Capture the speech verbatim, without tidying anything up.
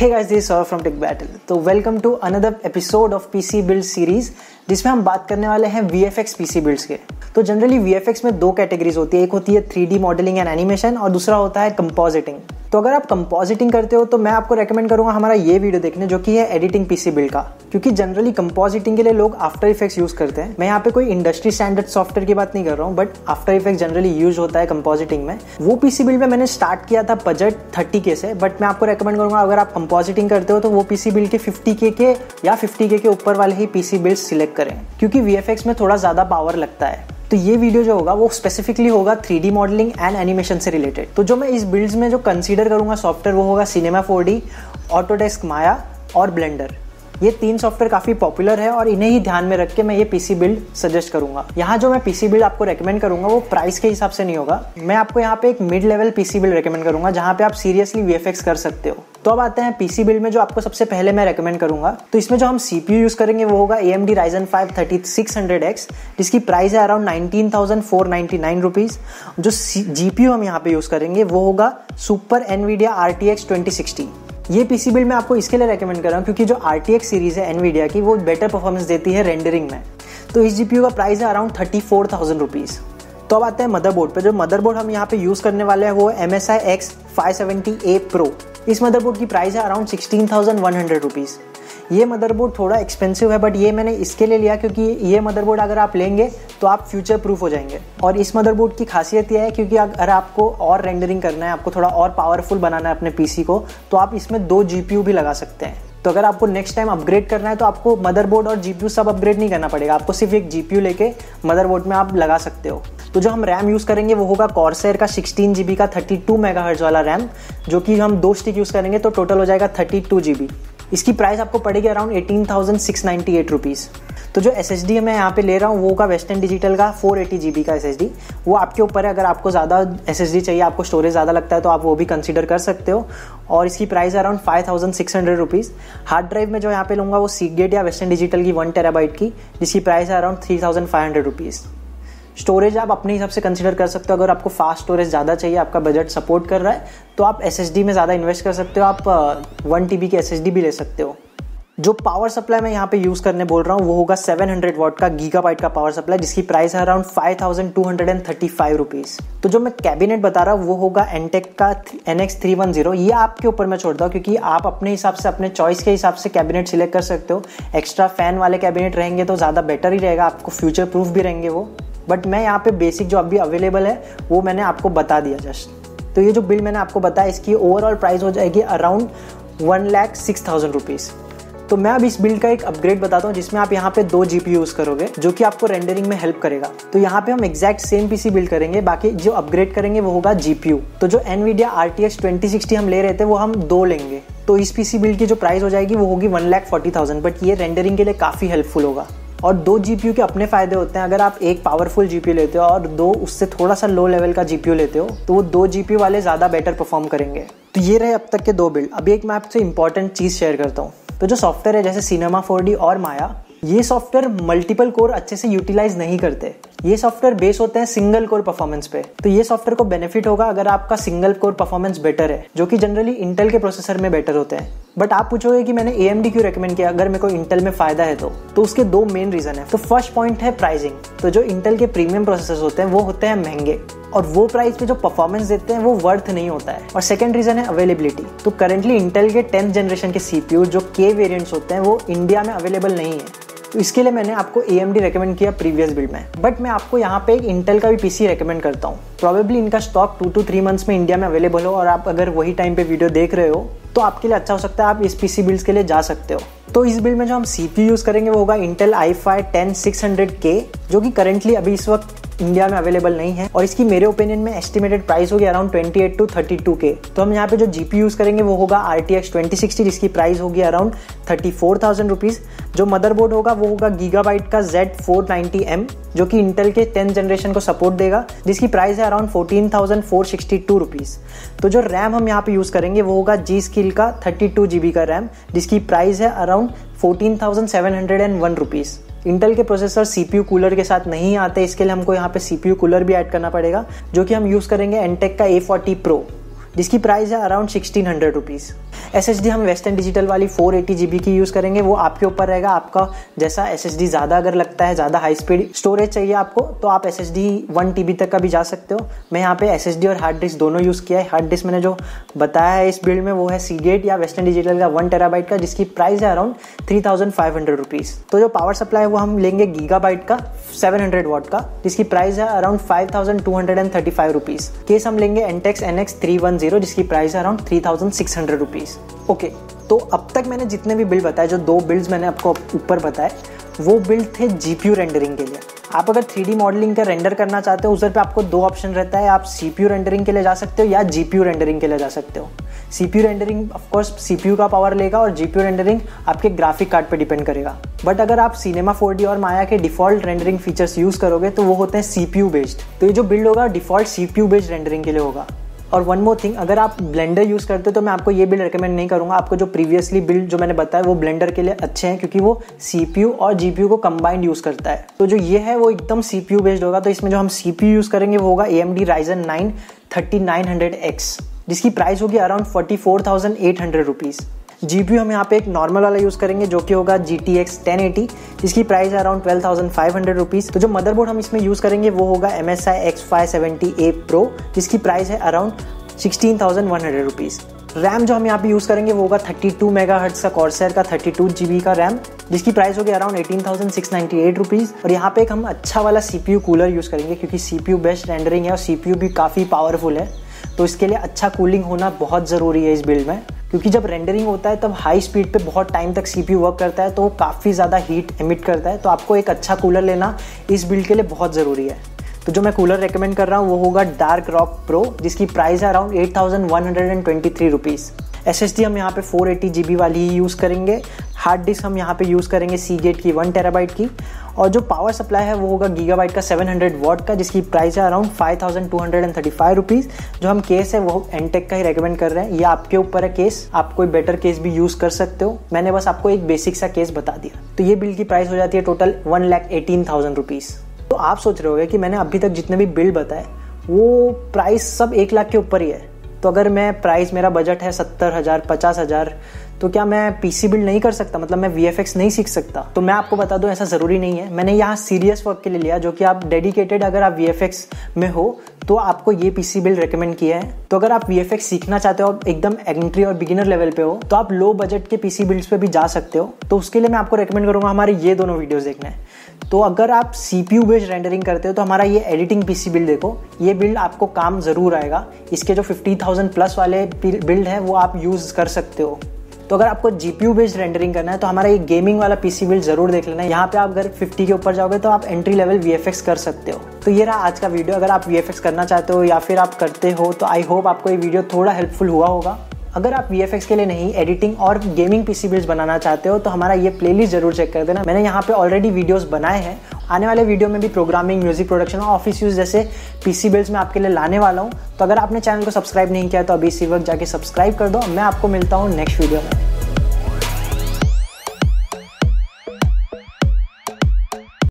Hey guys, this is Saurabh from टेकबैटल। तो welcome to another episode of PC build series, जिसमें हम बात करने वाले हैं वीएफएक्स पीसी बिल्ड्स के। तो जनरली वीएफएक्स में दो कैटेगरीज होती है, एक होती है three D modelling and animation और दूसरा होता है कंपोजिटिंग। तो अगर आप कंपोजिटिंग करते हो तो मैं आपको रेकमेंड करूंगा हमारा ये वीडियो देखने, जो कि है एडिटिंग पीसी बिल्ड का, क्योंकि जनरली कंपोजिटिंग के लिए लोग आफ्टर इफेक्ट्स यूज करते हैं। मैं यहाँ पे कोई इंडस्ट्री स्टैंडर्ड सॉफ्टवेयर की बात नहीं कर रहा हूँ, but after effects generally use होता है कंपोजिटिंग में। वो पीसी बिल्ड में मैंने स्टार्ट किया था बजट थर्टी के से, बट मैं आपको रेकमेंड करूंगा अगर आप कंपोजिटिंग करते हो तो वो पीसी बिल्ड के फिफ्टी के के या फिफ्टी के के ऊपर वाले ही पीसी बिल्ड सिलेक्ट करें, क्योंकि वीएफएक्स में थोड़ा ज्यादा पावर लगता है। तो ये वीडियो जो होगा वो स्पेसिफिकली होगा three D modelling and animation से रिलेटेड। तो जो मैं इस बिल्ड्स में जो कंसीडर करूंगा सॉफ्टवेयर, वो होगा Cinema four D, Autodesk Maya और ब्लेंडर। ये तीन सॉफ्टवेयर काफ़ी पॉपुलर है और इन्हें ही ध्यान में रख के मैं ये पीसी बिल्ड सजेस्ट करूंगा। यहाँ जो मैं पीसी बिल्ड आपको रेकमेंड करूंगा वो प्राइस के हिसाब से नहीं होगा। मैं आपको यहाँ पे एक mid level PC build recommend करूंगा, जहाँ पे आप सीरियसली वीएफएक्स कर सकते हो। तो अब आते हैं पीसी बिल्ड में जो आपको सबसे पहले मैं रेकमेंड करूंगा। तो इसमें जो हम सीपीयू यूज करेंगे वो होगा A M D Ryzen five thirty six hundred X, जिसकी प्राइस है around nineteen thousand four ninety nine rupees. जो जीपीयू हम यहाँ पे यूज करेंगे वो होगा super NVIDIA R T X twenty sixty. ये पीसी बिल्ड मैं आपको इसके लिए रेकमेंड कर रहा हूँ क्योंकि जो R T X सीरीज है NVIDIA की, वो बेटर परफॉर्मेंस देती है रेंडरिंग में। तो इस जीपीयू का प्राइस है around thirty four thousand rupees. तो अब आते हैं मदरबोर्ड पे। जो मदरबोर्ड हम यहाँ पे यूज करने वाले हैं वो M S I X five seventy E Pro। इस मदरबोर्ड की प्राइस है around sixteen thousand one hundred rupees. ये मदरबोर्ड थोड़ा एक्सपेंसिव है, बट ये मैंने इसके लिए लिया क्योंकि ये मदरबोर्ड अगर आप लेंगे तो आप फ्यूचर प्रूफ हो जाएंगे। और इस मदरबोर्ड की खासियत यह है क्योंकि अगर आपको और रेंडरिंग करना है, आपको थोड़ा और पावरफुल बनाना है अपने पीसी को, तो आप इसमें दो जीपीयू भी लगा सकते हैं। तो अगर आपको नेक्स्ट टाइम अपग्रेड करना है तो आपको मदरबोर्ड और जीपीयू सब अपग्रेड नहीं करना पड़ेगा, आपको सिर्फ एक जीपीयू लेके मदरबोर्ड में आप लगा सकते हो। तो जो हम रैम यूज़ करेंगे वो होगा कॉर्सेर का सिक्सटीन जी बी का थर्टी टू मेगाहर्ट्ज़ वाला रैम, जो कि हम दो स्टिक यूज़ करेंगे तो टोटल हो जाएगा थर्टी टू जी बी। इसकी प्राइस आपको पड़ेगी around eighteen thousand six ninety eight rupees. तो जो एस एस डी मैं यहाँ पे ले रहा हूँ वो होगा वेस्टर्न डिजिटल का फोर एटी जी बी का एस एस डी। वो आपके ऊपर है, अगर आपको ज़्यादा एस एस डी चाहिए, आपको स्टोरेज ज़्यादा लगता है तो आप वो भी कंसीडर कर सकते हो। और इसकी price around five thousand six hundred rupees. Hard drive में जो यहाँ पे लूँगा वो सीगेट या वेस्टर्न डिजिटल की वन टेराबाइट की, जिसकी प्राइस है around three thousand five hundred rupees. Storage आप अपने हिसाब से कंसीडर कर सकते हो, अगर आपको फास्ट स्टोरेज ज़्यादा चाहिए, आपका बजट सपोर्ट कर रहा है, तो आप एसएसडी में ज़्यादा इन्वेस्ट कर सकते हो, आप वन टीबी की एसएसडी भी ले सकते हो। जो पावर सप्लाई मैं यहाँ पे यूज़ करने बोल रहा हूँ वो होगा सेवन हंड्रेड वाट का गीगाबाइट का पावर सप्लाई, जिसकी प्राइस है around five thousand two hundred thirty five rupees. तो जो मैं कैबिनेट बता रहा हूँ वो होगा एंटेक का एन एक्स थ्री टेन। ये आपके ऊपर मैं छोड़ता हूँ क्योंकि आप अपने हिसाब से, अपने चॉइस के हिसाब से कैबिनेट सिलेक्ट कर सकते हो। एक्स्ट्रा फैन वाले कैबिनेट रहेंगे तो ज़्यादा बेटर ही रहेगा, आपको फ्यूचर प्रूफ भी रहेंगे वो। बट मैं यहाँ पे बेसिक जो अभी अवेलेबल है वो मैंने आपको बता दिया जस्ट। तो ये जो बिल मैंने आपको बताया, इसकी ओवरऑल प्राइस हो जाएगी around one lakh six thousand rupees. तो मैं अब इस बिल का एक अपग्रेड बताता हूँ जिसमें आप यहाँ पे दो जीपीयू यूज़ करोगे, जो कि आपको रेंडरिंग में हेल्प करेगा। तो यहाँ पे हम एक्जैक्ट सेम पीसी बिल्ड करेंगे, बाकी जो अपग्रेड करेंगे वो होगा जीपीयू। तो जो एनवीडिया आरटीएक्स ट्वेंटी सिक्सटी हम ले रहे थे वो हम दो लेंगे। तो इस पीसी बिल्ड की जो प्राइस हो जाएगी वो होगी one lakh forty thousand, but ये रेंडरिंग के लिए काफ़ी हेल्पफुल होगा। और दो जीपीयू के अपने फ़ायदे होते हैं। अगर आप एक पावरफुल जीपीयू लेते हो और दो उससे थोड़ा सा लो लेवल का जीपीयू लेते हो, तो वो दो जीपीयू वाले ज़्यादा बेटर परफॉर्म करेंगे। तो ये रहे अब तक के दो बिल्ड। अभी एक मैं आपसे इंपॉर्टेंट चीज़ शेयर करता हूँ। तो जो सॉफ्टवेयर है जैसे सिनेमा फोर डी और माया, ये सॉफ्टवेयर मल्टीपल कोर अच्छे से यूटिलाइज नहीं करते। ये सॉफ्टवेयर बेस होते हैं सिंगल कोर परफॉर्मेंस पे। तो ये सॉफ्टवेयर को बेनिफिट होगा अगर आपका सिंगल कोर परफॉर्मेंस बेटर है, जो कि जनरली इंटेल के प्रोसेसर में बेटर होते हैं। बट आप पूछोगे कि मैंने A M D क्यों रेकमेंड किया अगर मेरे को इंटेल में फायदा है तो तो उसके दो मेन रीजन है। तो फर्स्ट पॉइंट है प्राइसिंग। तो जो इंटेल के प्रीमियम प्रोसेसर्स होते हैं वो होते हैं महंगे, और वो प्राइस पे जो परफॉर्मेंस देते हैं वो वर्थ नहीं होता है। और सेकंड रीजन है अवेलेबिलिटी। तो करंटली इंटेल के टेंथ जनरेशन के सीपीयू जो के वेरिएंट्स होते हैं वो इंडिया में अवेलेबल नहीं है। तो इसके लिए मैंने आपको A M D रेकमेंड किया प्रीवियस बिल्ड में। बट मैं आपको यहाँ पे एक इंटेल का भी पीसी रेकमेंड करता हूँ। प्रॉबेबली इनका stock two to three months में इंडिया में अवेलेबल हो, और आप अगर वही टाइम पे वीडियो देख रहे हो तो आपके लिए अच्छा हो सकता है, आप इस पीसी बिल्ड्स के लिए जा सकते हो। तो इस बिल्ड में जो हम सीपीयू यूज़ करेंगे वो होगा Intel i five ten six hundred के, जो कि करंटली अभी इस वक्त इंडिया में अवेलेबल नहीं है। और इसकी मेरे ओपिनियन में एस्टिमेटेड प्राइस होगी around twenty eight to thirty two K. तो हम यहाँ पे जो जीपीयू यूज़ करेंगे वो होगा आरटीएक्स ट्वेंटी सिक्सटी, जिसकी प्राइस होगी around thirty four thousand rupees. जो मदरबोर्ड होगा वो होगा गीगाबाइट का जेड फोर नाइन्टी एम, जो कि इंटेल के टेंथ जनरेशन को सपोर्ट देगा, जिसकी प्राइस है around fourteen thousand four sixty two rupees. तो जो रैम हम यहाँ पे यूज़ करेंगे वो होगा जी स्किल का थर्टी टू जीबी का रैम, जिसकी प्राइस है around fourteen thousand seven hundred one rupees. Intel के प्रोसेसर सीपीयू कूलर के साथ नहीं आते, इसके लिए हमको यहाँ पे सीपीयू कूलर भी ऐड करना पड़ेगा, जो कि हम यूज़ करेंगे एंटेक का ए फोर्टी प्रो। जिसकी प्राइस है around sixteen hundred rupees. S S D हम वेस्टर्न डिजिटल वाली फोर एटी जी बी की यूज़ करेंगे, वो आपके ऊपर रहेगा आपका जैसा एस एस डी ज़्यादा अगर लगता है, ज़्यादा हाई स्पीड स्टोरेज चाहिए आपको तो आप S S D one T B तक का भी जा सकते हो। मैं यहाँ पे एस एस डी और हार्ड डिस्क दोनों यूज़ किया है। हार्ड डिस्क मैंने जो बताया है इस बिल्ड में वो है सीगेट या वेस्टर्न डिजिटल का वन टेराबाइट का, जिसकी प्राइस है around three thousand five hundred rupees. तो जो पावर सप्लाई है वो हम लेंगे गीगाबाइट का सेवन हंड्रेड वाट का, जिसकी प्राइस है around five thousand two hundred and thirty five rupees. Case हम लेंगे एंटेक्स N X three one zero, जिसकी प्राइस है around three thousand six hundred rupees. Okay okay, तो अब तक मैंने जितने भी बिल्ड बताए, जो दो बिल्ड्स मैंने आपको ऊपर बताए, वो बिल्ड थे जीपीयू रेंडरिंग के लिए। आप अगर थ्री डी मॉडलिंग का रेंडर करना चाहते हो उधर पे आपको दो ऑप्शन रहता है, आप सीपीयू रेंडरिंग के लिए जा सकते हो या जीपीयू रेंडरिंग के लिए जा सकते हो। सीपीयू रेंडरिंग ऑफकोर्स सीपीयू का पावर लेगा और जीपीयू रेंडरिंग आपके ग्राफिक कार्ड पे डिपेंड करेगा। बट अगर आप सिनेमा फोर डी और माया के डिफॉल्ट रेंडरिंग फीचर्स यूज़ करोगे तो वो होते हैं सीपीयू बेस्ड। तो ये जो बिल्ड होगा डिफॉल्ट सीपीयू बेस्ड रेंडरिंग के लिए होगा। और वन मोर थिंग, अगर आप ब्लेंडर यूज़ करते हो तो मैं आपको ये बिल्ड रिकमेंड नहीं करूँगा। आपको जो प्रीवियसली बिल्ड जो मैंने बताया वो ब्लेंडर के लिए अच्छे हैं, क्योंकि वो सीपीयू और जीपीयू को कंबाइंड यूज़ करता है। तो जो ये है वो एकदम सीपीयू बेस्ड होगा। तो इसमें जो हम सीपीयू यूज़ करेंगे वो होगा AMD Ryzen nine thirty nine hundred X, जिसकी प्राइस होगी around forty four thousand eight hundred rupees. GPU हम यहाँ पे एक नॉर्मल वाला यूज़ करेंगे जो कि होगा G T X ten eighty, जिसकी प्राइस है around twelve thousand five hundred rupees. तो जो मदरबोर्ड हम इसमें यूज़ करेंगे वो होगा M S I X five seventy A pro, जिसकी प्राइस है around sixteen thousand one hundred rupees. RAM जो हम यहाँ पे यूज़ करेंगे वो होगा थर्टी टू मेगाहर्ट्ज़ का कॉर्सेयर का थर्टी टू जी बी का रैम, जिसकी प्राइस होगी around eighteen thousand six hundred ninety eight rupees. और यहाँ पे एक हम अच्छा वाला सीपीयू कूलर यूज़ करेंगे, क्योंकि सीपीयू बेस्ट रेंडरिंग है और सीपीयू भी काफ़ी पावरफुल है, तो इसके लिए अच्छा कूलिंग होना बहुत ज़रूरी है इस बिल्ड में। क्योंकि जब रेंडरिंग होता है तब हाई स्पीड पे बहुत टाइम तक सीपीयू वर्क करता है, तो वो काफ़ी ज़्यादा हीट एमिट करता है। तो आपको एक अच्छा कूलर लेना इस बिल्ड के लिए बहुत ज़रूरी है। तो जो मैं कूलर रेकमेंड कर रहा हूँ वो होगा डार्क रॉक प्रो, जिसकी प्राइस है around eight thousand one hundred and twenty three rupees. S S D हम यहाँ पे फोर एटी जी बी वाली ही यूज़ करेंगे। हार्ड डिस्क हम यहाँ पे यूज़ करेंगे सीगेट की वन टेराबाइट की। और जो पावर सप्लाई है वो होगा गीगाबाइट का सेवन हंड्रेड वाट का, जिसकी प्राइस है around five thousand two hundred and thirty five rupees. जो हम केस है वो एंटेक का ही रेकमेंड कर रहे हैं, ये आपके ऊपर है केस, आप कोई बेटर केस भी यूज़ कर सकते हो। मैंने बस आपको एक बेसिक सा केस बता दिया। तो ये बिल की प्राइस हो जाती है total one lakh eighteen thousand rupees. तो आप सोच रहे होगे कि मैंने अभी तक जितने भी बिल बताए वो प्राइस सब एक लाख के ऊपर ही है, तो अगर मैं प्राइस मेरा बजट है सत्तर हज़ार पचास हज़ार तो क्या मैं पीसी बिल्ड नहीं कर सकता, मतलब मैं वीएफएक्स नहीं सीख सकता? तो मैं आपको बता दूं ऐसा ज़रूरी नहीं है। मैंने यहाँ सीरियस वर्क के लिए लिया, जो कि आप डेडिकेटेड अगर आप वीएफएक्स में हो तो आपको ये पीसी बिल्ड रेकमेंड किया है। तो अगर आप वीएफएक्स सीखना चाहते हो, एकदम एंट्री और बिगिनर लेवल पे हो, तो आप लो बजट के पीसी बिल्ड्स पे भी जा सकते हो। तो उसके लिए मैं आपको रेकमेंड करूँगा हमारे ये दोनों वीडियोज़ देखना है। तो अगर आप सीपीयू बेस्ड रेंडरिंग करते हो तो हमारा ये एडिटिंग पीसी बिल्ड देखो, ये बिल्ड आपको काम ज़रूर आएगा। इसके जो फिफ्टी थाउजेंड प्लस वाले बिल्ड हैं वो आप यूज़ कर सकते हो। तो अगर आपको जीपीयू बेस्ड रेंडरिंग करना है तो हमारा ये गेमिंग वाला पीसी बिल्ड जरूर देख लेना है। यहाँ पे आप अगर फिफ्टी के ऊपर जाओगे तो आप एंट्री लेवल वीएफएक्स कर सकते हो। तो ये रहा आज का वीडियो। अगर आप वीएफएक्स करना चाहते हो या फिर आप करते हो तो आई होप आपको ये वीडियो थोड़ा हेल्पफुल हुआ होगा। अगर आप वीएफएक्स के लिए नहीं, एडिटिंग और गेमिंग पीसी बिल्ड्स बनाना चाहते हो तो हमारा ये प्लेलिस्ट जरूर चेक कर देना। मैंने यहाँ पे ऑलरेडी वीडियोस बनाए हैं, आने वाले वीडियो में भी प्रोग्रामिंग, म्यूजिक प्रोडक्शन और ऑफिस यूज जैसे पीसी बिल्ड्स मैं आपके लिए लाने वाला हूँ। तो अगर आपने चैनल को सब्सक्राइब नहीं किया तो अभी इसी वक्त जाके सब्सक्राइब कर दो। मैं आपको मिलता हूँ नेक्स्ट वीडियो में।